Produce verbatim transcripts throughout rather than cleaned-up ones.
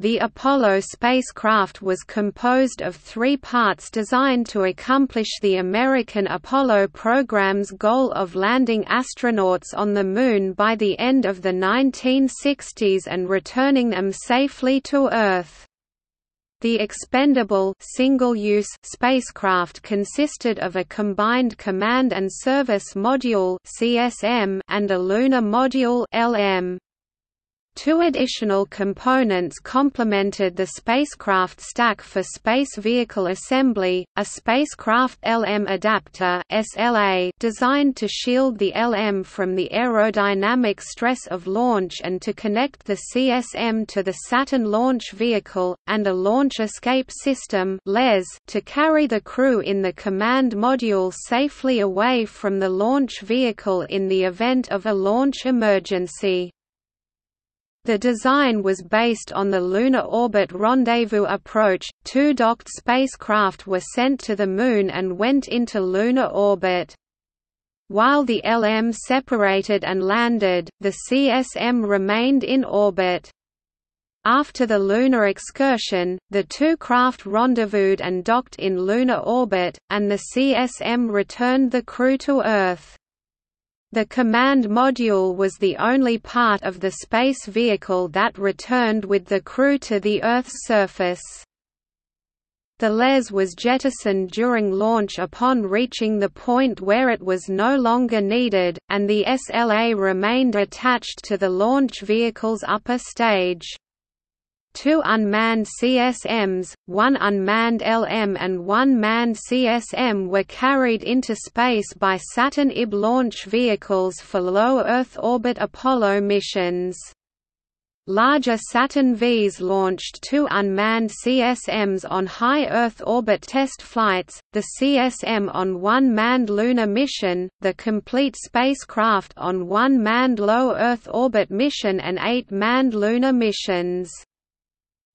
The Apollo spacecraft was composed of three parts designed to accomplish the American Apollo program's goal of landing astronauts on the Moon by the end of the nineteen sixties and returning them safely to Earth. The expendable single-use spacecraft consisted of a combined Command and Service Module (C S M) and a Lunar Module (L M). Two additional components complemented the spacecraft stack for space vehicle assembly, a spacecraft L M adapter (S L A) designed to shield the L M from the aerodynamic stress of launch and to connect the C S M to the Saturn launch vehicle, and a launch escape system (L E S) to carry the crew in the command module safely away from the launch vehicle in the event of a launch emergency. The design was based on the lunar orbit rendezvous approach. Two docked spacecraft were sent to the Moon and went into lunar orbit. While the L M separated and landed, the C S M remained in orbit. After the lunar excursion, the two craft rendezvoused and docked in lunar orbit, and the C S M returned the crew to Earth. The command module was the only part of the space vehicle that returned with the crew to the Earth's surface. The L E S was jettisoned during launch upon reaching the point where it was no longer needed, and the S L A remained attached to the launch vehicle's upper stage. Two unmanned C S Ms, one unmanned L M and one manned C S M were carried into space by Saturn I B launch vehicles for low Earth orbit Apollo missions. Larger Saturn Vs launched two unmanned C S Ms on high Earth orbit test flights, the C S M on one manned lunar mission, the complete spacecraft on one manned low Earth orbit mission and eight manned lunar missions.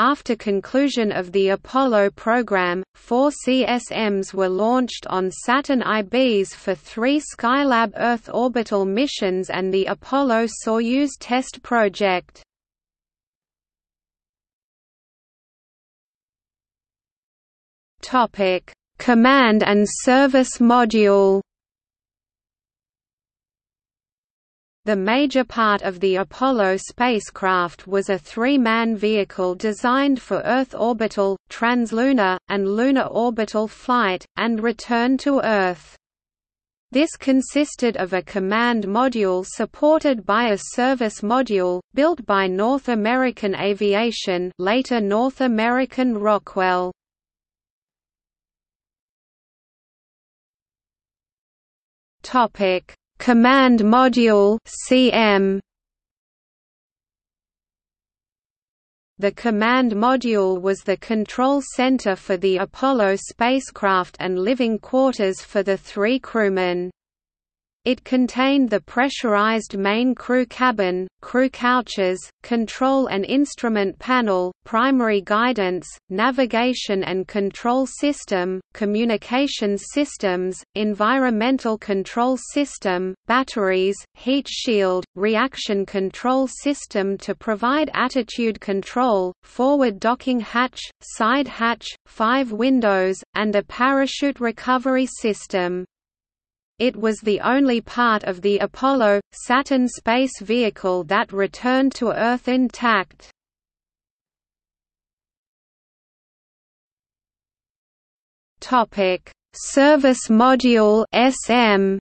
After conclusion of the Apollo program, four C S Ms were launched on Saturn I Bs for three Skylab Earth orbital missions and the Apollo-Soyuz test project. Command and Service Module. The major part of the Apollo spacecraft was a three-man vehicle designed for Earth orbital, translunar, and lunar orbital flight, and return to Earth. This consisted of a command module supported by a service module, built by North American Aviation, later North American Rockwell. Command Module (C M). The Command Module was the control center for the Apollo spacecraft and living quarters for the three crewmen. It contained the pressurized main crew cabin, crew couches, control and instrument panel, primary guidance, navigation and control system, communications systems, environmental control system, batteries, heat shield, reaction control system to provide attitude control, forward docking hatch, side hatch, five windows, and a parachute recovery system. It was the only part of the Apollo Saturn space vehicle that returned to Earth intact. Topic: Service Module (S M).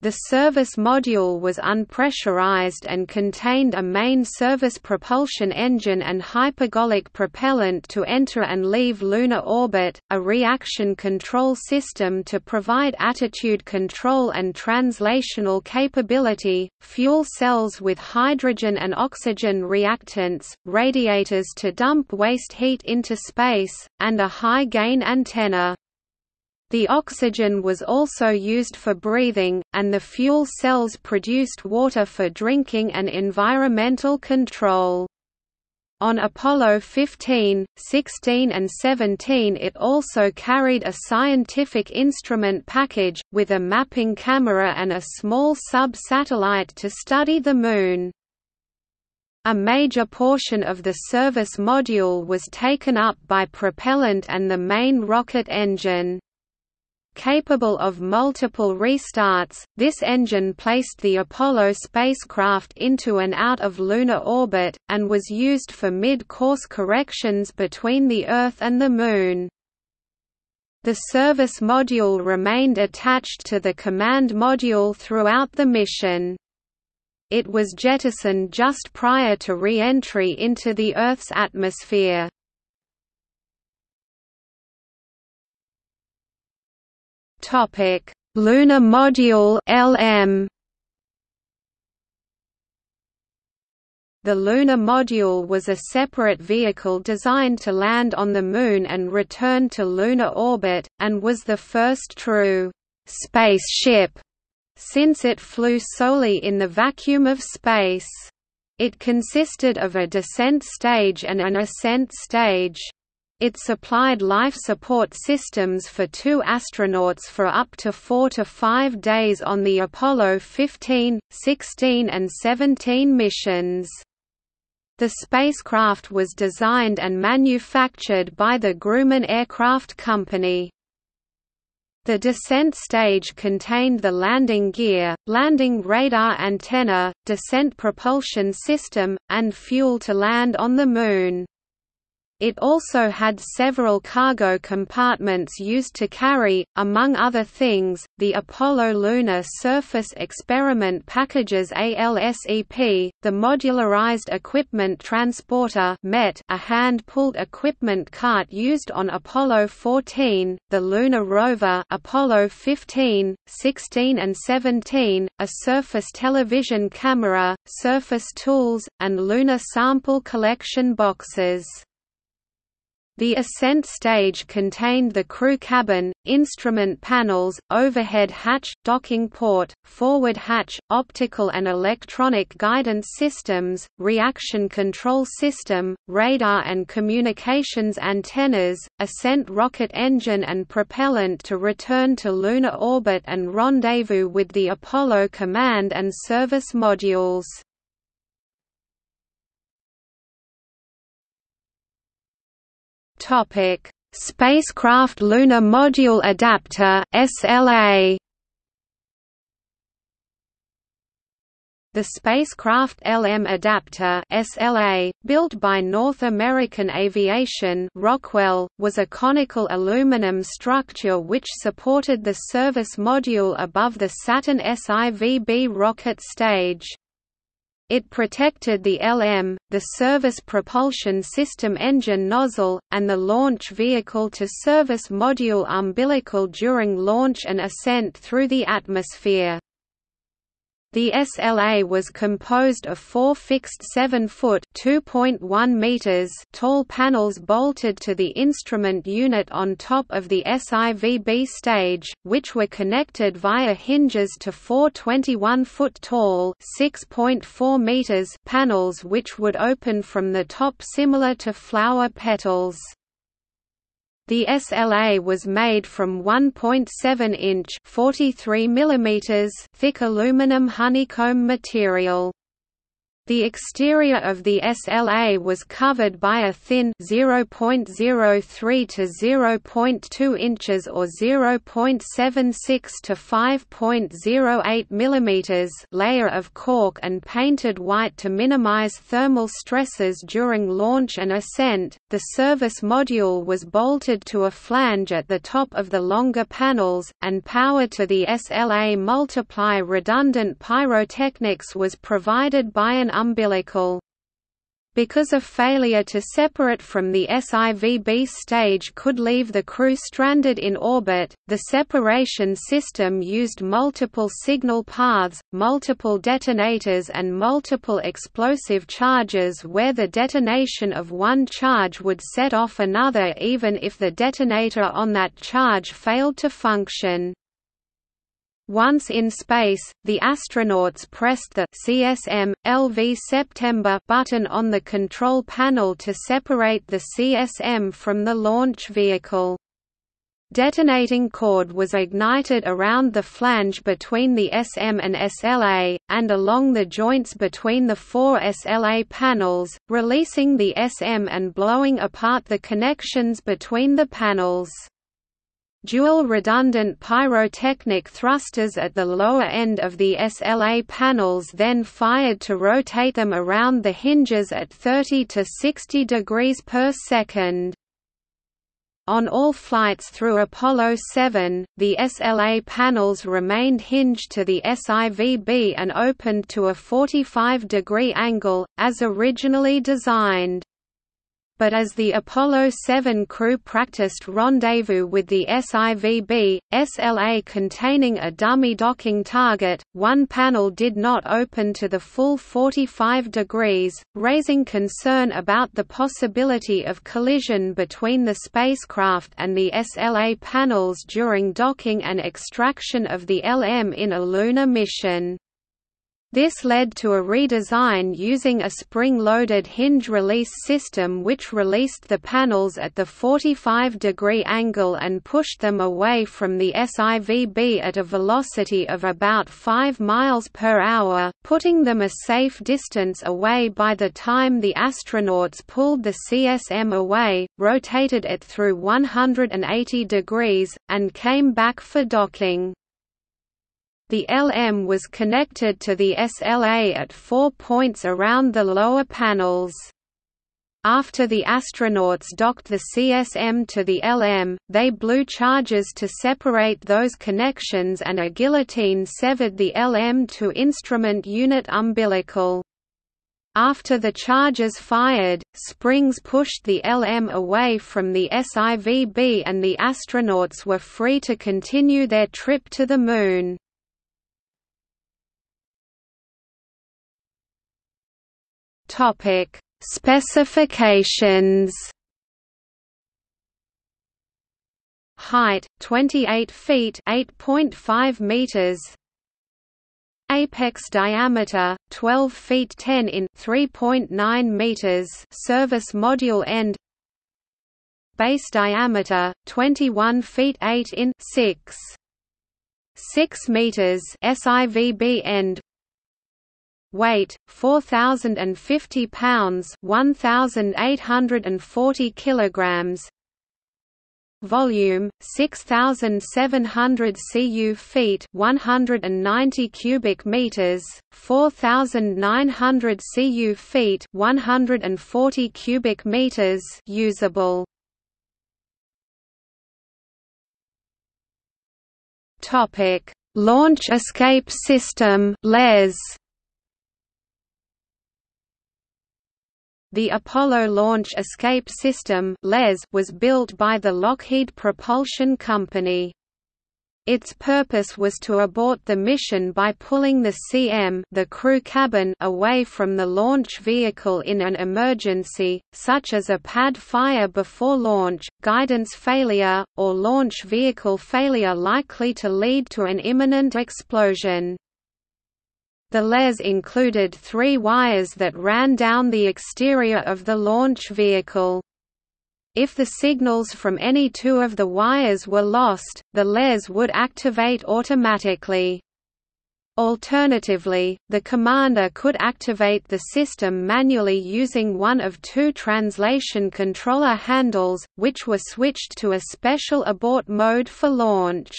The service module was unpressurized and contained a main service propulsion engine and hypergolic propellant to enter and leave lunar orbit, a reaction control system to provide attitude control and translational capability, fuel cells with hydrogen and oxygen reactants, radiators to dump waste heat into space, and a high-gain antenna. The oxygen was also used for breathing, and the fuel cells produced water for drinking and environmental control. On Apollo fifteen, sixteen and seventeen it also carried a scientific instrument package, with a mapping camera and a small sub-satellite to study the Moon. A major portion of the service module was taken up by propellant and the main rocket engine. Capable of multiple restarts, this engine placed the Apollo spacecraft into and out of lunar orbit, and was used for mid-course corrections between the Earth and the Moon. The service module remained attached to the command module throughout the mission. It was jettisoned just prior to re-entry into the Earth's atmosphere. Topic: Lunar Module (L M). The Lunar Module was a separate vehicle designed to land on the Moon and return to lunar orbit, and was the first true spaceship since it flew solely in the vacuum of space. It consisted of a descent stage and an ascent stage. It supplied life support systems for two astronauts for up to four to five days on the Apollo fifteen, sixteen and seventeen missions. The spacecraft was designed and manufactured by the Grumman Aircraft Company. The descent stage contained the landing gear, landing radar antenna, descent propulsion system, and fuel to land on the Moon. It also had several cargo compartments used to carry, among other things, the Apollo Lunar Surface Experiment Packages ALSEP, the Modularized Equipment Transporter (M E T), a hand-pulled equipment cart used on Apollo fourteen, the Lunar Rover (Apollo fifteen, sixteen and seventeen), a surface television camera, surface tools, and lunar sample collection boxes. The ascent stage contained the crew cabin, instrument panels, overhead hatch, docking port, forward hatch, optical and electronic guidance systems, reaction control system, radar and communications antennas, ascent rocket engine and propellant to return to lunar orbit and rendezvous with the Apollo command and service modules. Topic: Spacecraft Lunar Module Adapter (S L A). The Spacecraft L M Adapter (S L A), built by North American Aviation Rockwell, was a conical aluminum structure which supported the service module above the Saturn S I V B rocket stage. It protected the L M, the service propulsion system engine nozzle, and the launch vehicle to service module umbilical during launch and ascent through the atmosphere. The S L A was composed of four fixed seven-foot (two point one meters) tall panels bolted to the instrument unit on top of the S I V B stage, which were connected via hinges to four twenty-one-foot tall (six point four meters) panels which would open from the top similar to flower petals. The S L A was made from one point seven inch (forty-three millimeters) thick aluminum honeycomb material. The exterior of the S L A was covered by a thin zero point zero three to zero point two inches or zero point seven six to five point zero eight millimeters layer of cork and painted white to minimize thermal stresses during launch and ascent. The service module was bolted to a flange at the top of the longer panels, and power to the S L A multiply redundant pyrotechnics was provided by an umbilical. Because a failure to separate from the S I V B stage could leave the crew stranded in orbit, the separation system used multiple signal paths, multiple detonators and multiple explosive charges where the detonation of one charge would set off another even if the detonator on that charge failed to function. Once in space, the astronauts pressed the C S M L V September button on the control panel to separate the C S M from the launch vehicle. Detonating cord was ignited around the flange between the S M and S L A, and along the joints between the four S L A panels, releasing the S M and blowing apart the connections between the panels. Dual redundant pyrotechnic thrusters at the lower end of the S L A panels then fired to rotate them around the hinges at thirty to sixty degrees per second. On all flights through Apollo seven, the S L A panels remained hinged to the S I V B and opened to a forty-five degree angle, as originally designed. But as the Apollo seven crew practiced rendezvous with the S I V B, S L A containing a dummy docking target, one panel did not open to the full forty-five degrees, raising concern about the possibility of collision between the spacecraft and the S L A panels during docking and extraction of the L M in a lunar mission. This led to a redesign using a spring-loaded hinge release system which released the panels at the forty-five degree angle and pushed them away from the S I V B at a velocity of about five miles per hour, putting them a safe distance away by the time the astronauts pulled the C S M away, rotated it through one hundred eighty degrees, and came back for docking. The L M was connected to the S L A at four points around the lower panels. After the astronauts docked the C S M to the L M, they blew charges to separate those connections and a guillotine severed the L M to instrument unit umbilical. After the charges fired, springs pushed the L M away from the S I V B and the astronauts were free to continue their trip to the Moon. Topic: Specifications. Height: twenty-eight feet, eight point five meters. Apex diameter: twelve feet ten inches, three point nine meters. Service module end. Base diameter: twenty-one feet eight inches, six point six meters. S I V B end. Weight four thousand fifty pounds, one thousand eight hundred forty kilograms. Volume six thousand seven hundred cubic feet, one hundred ninety cubic meters, four thousand nine hundred cubic feet, one hundred forty cubic meters usable. Topic: Launch escape system (L E S). The Apollo Launch Escape System (L E S) was built by the Lockheed Propulsion Company. Its purpose was to abort the mission by pulling the C M, the crew cabin, away from the launch vehicle in an emergency, such as a pad fire before launch, guidance failure, or launch vehicle failure likely to lead to an imminent explosion. The L E S included three wires that ran down the exterior of the launch vehicle. If the signals from any two of the wires were lost, the L E S would activate automatically. Alternatively, the commander could activate the system manually using one of two translation controller handles, which were switched to a special abort mode for launch.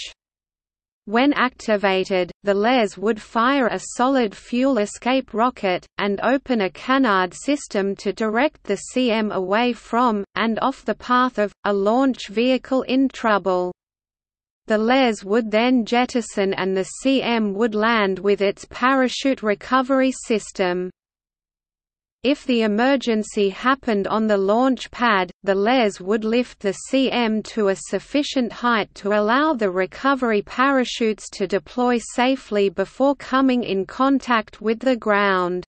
When activated, the L E S would fire a solid fuel escape rocket, and open a canard system to direct the C M away from, and off the path of, a launch vehicle in trouble. The L E S would then jettison and the C M would land with its parachute recovery system. If the emergency happened on the launch pad, the L E S would lift the C M to a sufficient height to allow the recovery parachutes to deploy safely before coming in contact with the ground.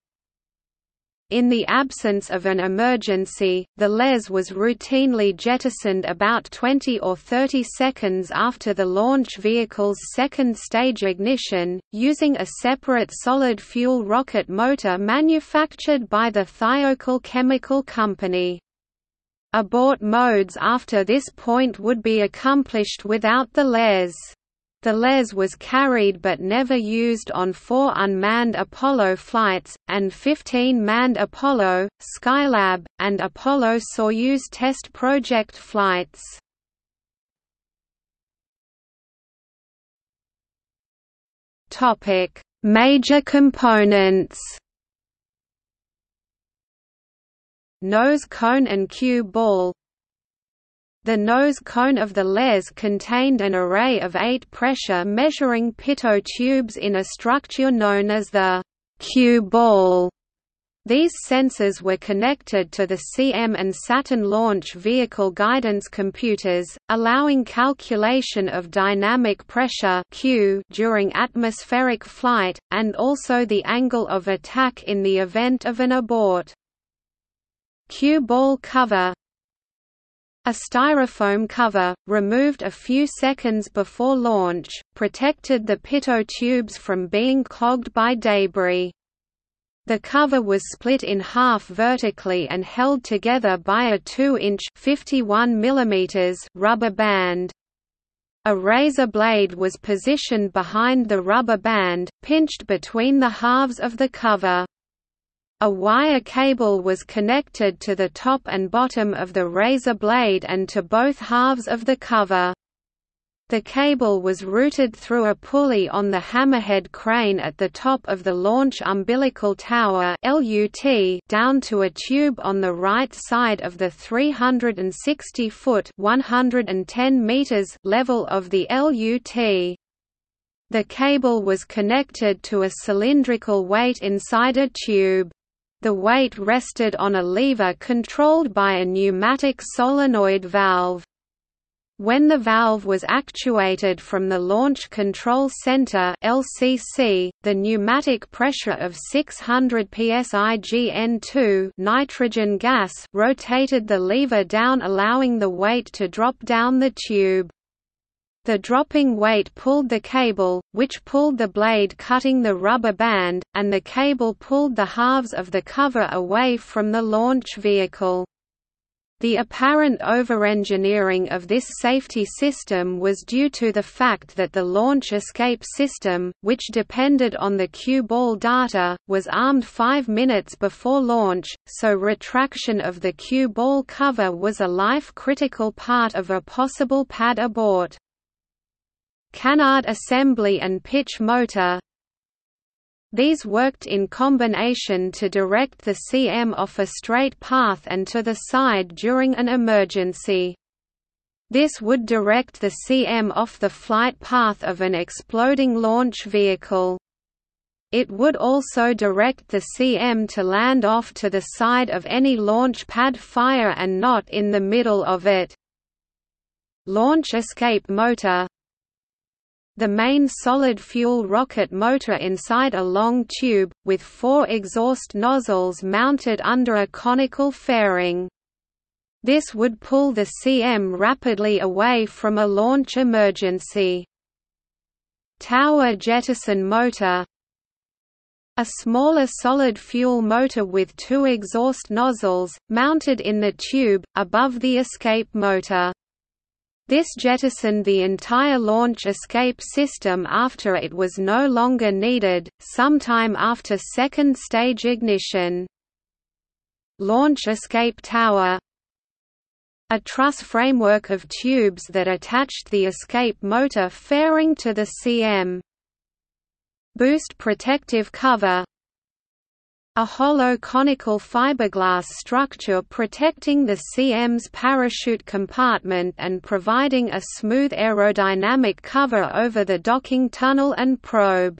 In the absence of an emergency, the L E S was routinely jettisoned about twenty or thirty seconds after the launch vehicle's second stage ignition, using a separate solid fuel rocket motor manufactured by the Thiokol Chemical Company. Abort modes after this point would be accomplished without the L E S. The L E S was carried but never used on four unmanned Apollo flights, and fifteen manned Apollo, Skylab, and Apollo-Soyuz test project flights. Major components: nose cone and cue ball. The nose cone of the L E S contained an array of eight pressure-measuring pitot tubes in a structure known as the cue ball. These sensors were connected to the C M and Saturn launch vehicle guidance computers, allowing calculation of dynamic pressure (Q) during atmospheric flight, and also the angle of attack in the event of an abort. Cue ball cover: a styrofoam cover, removed a few seconds before launch, protected the pitot tubes from being clogged by debris. The cover was split in half vertically and held together by a two inch (fifty-one millimeters) rubber band. A razor blade was positioned behind the rubber band, pinched between the halves of the cover. A wire cable was connected to the top and bottom of the razor blade and to both halves of the cover. The cable was routed through a pulley on the hammerhead crane at the top of the launch umbilical tower (L U T) down to a tube on the right side of the three hundred sixty foot (one hundred ten meters) level of the L U T. The cable was connected to a cylindrical weight inside a tube. The weight rested on a lever controlled by a pneumatic solenoid valve. When the valve was actuated from the Launch Control Center (L C C), the pneumatic pressure of six hundred P S I G N two nitrogen gas rotated the lever down, allowing the weight to drop down the tube. The dropping weight pulled the cable, which pulled the blade cutting the rubber band, and the cable pulled the halves of the cover away from the launch vehicle. The apparent overengineering of this safety system was due to the fact that the launch escape system, which depended on the cue ball data, was armed five minutes before launch, so retraction of the cue ball cover was a life-critical part of a possible pad abort. Canard assembly and pitch motor. These worked in combination to direct the C M off a straight path and to the side during an emergency. This would direct the C M off the flight path of an exploding launch vehicle. It would also direct the C M to land off to the side of any launch pad fire and not in the middle of it. Launch escape motor. The main solid-fuel rocket motor inside a long tube, with four exhaust nozzles mounted under a conical fairing. This would pull the C M rapidly away from a launch emergency. Tower jettison motor. A smaller solid-fuel motor with two exhaust nozzles, mounted in the tube, above the escape motor. This jettisoned the entire launch escape system after it was no longer needed, sometime after second stage ignition. Launch escape tower. A truss framework of tubes that attached the escape motor fairing to the C M. Boost protective cover. A hollow conical fiberglass structure protecting the C M's parachute compartment and providing a smooth aerodynamic cover over the docking tunnel and probe.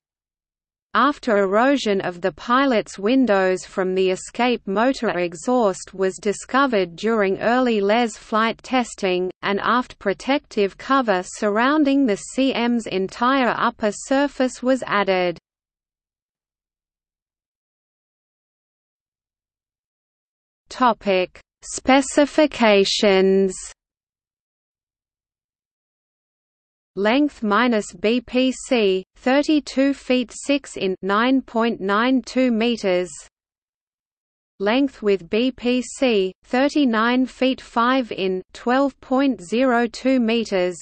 After erosion of the pilot's windows from the escape motor exhaust was discovered during early L E S flight testing, an aft protective cover surrounding the C M's entire upper surface was added. Topic: Specifications. Length minus B P C thirty-two feet six in nine point nine two meters. length with B P C, thirty-nine feet five inches (twelve point zero two meters),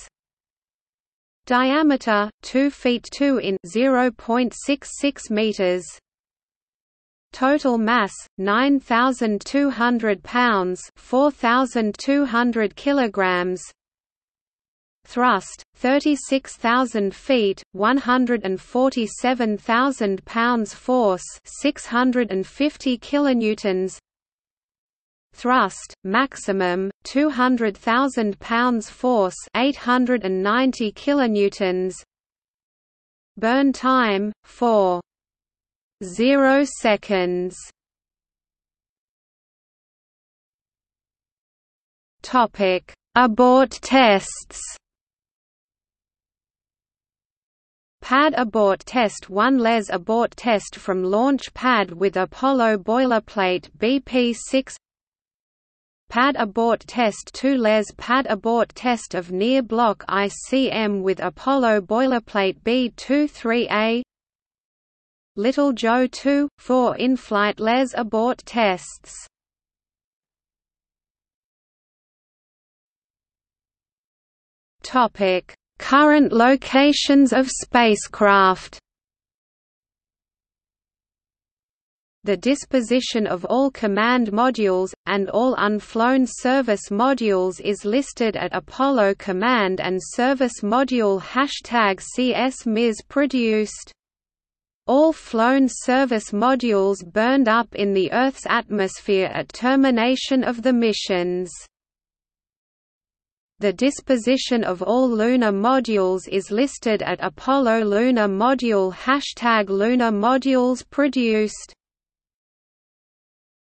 diameter two feet two inches (zero point six six meters). Total mass nine thousand two hundred pounds (four thousand two hundred kilograms). Thrust thirty-six thousand feet one hundred forty-seven thousand pounds force six hundred fifty kilonewtons. Thrust maximum two hundred thousand pounds force eight hundred ninety kilonewtons. Burn time four point zero seconds. Topic: Abort tests. Pad abort test one. Les abort test from launch pad with Apollo boilerplate B P six. Pad abort test two. Les pad abort test of near block I C M with Apollo boilerplate B twenty-three A. Little Joe two, four. In-flight Les abort tests. Topic: Current locations of spacecraft. The disposition of all command modules, and all unflown service modules is listed at Apollo Command and Service Module hashtag C S M I S produced. All flown service modules burned up in the Earth's atmosphere at termination of the missions. The disposition of all lunar modules is listed at Apollo Lunar Module hashtag lunar modules produced.